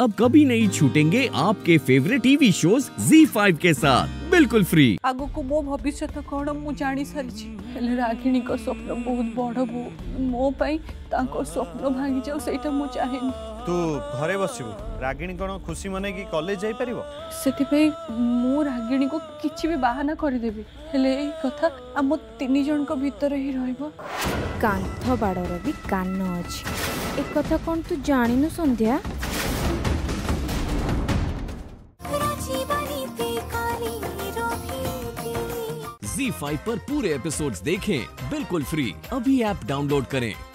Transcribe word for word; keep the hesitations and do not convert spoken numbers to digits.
अब कभी नहीं छूटेंगे आपके favourite TV shows Zee five के साथ बिल्कुल फ्री। आगो को मो भविष्य कौन मु जानी सारी रागिणी को स्वप्न बहुत बड़ मो पाई स्वप्न भांगी जाओ से चाहे तू घरे बसबू रागिणी कौन खुशी मन की कॉलेज जाई परबो सेति पे मु रागिणी को किछि भी बहाना कर देबी हेले ई कथा हम तीन जन को भीतर ही रहइबो कांथ बाडर भी कान अछि एक कथा कोन तू जानिनु संध्या ज़ी फाइव पर पूरे एपिसोड्स देखें बिल्कुल फ्री। अभी ऐप डाउनलोड करें।